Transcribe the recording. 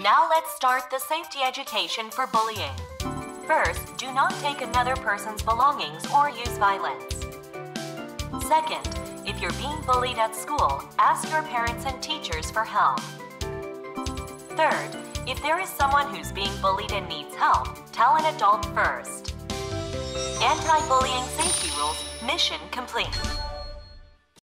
Now let's start the safety education for bullying. First, do not take another person's belongings or use violence. Second, if you're being bullied at school, ask your parents and teachers for help. Third, if there is someone who's being bullied and needs help, tell an adult first. Anti-bullying safety rules, mission complete.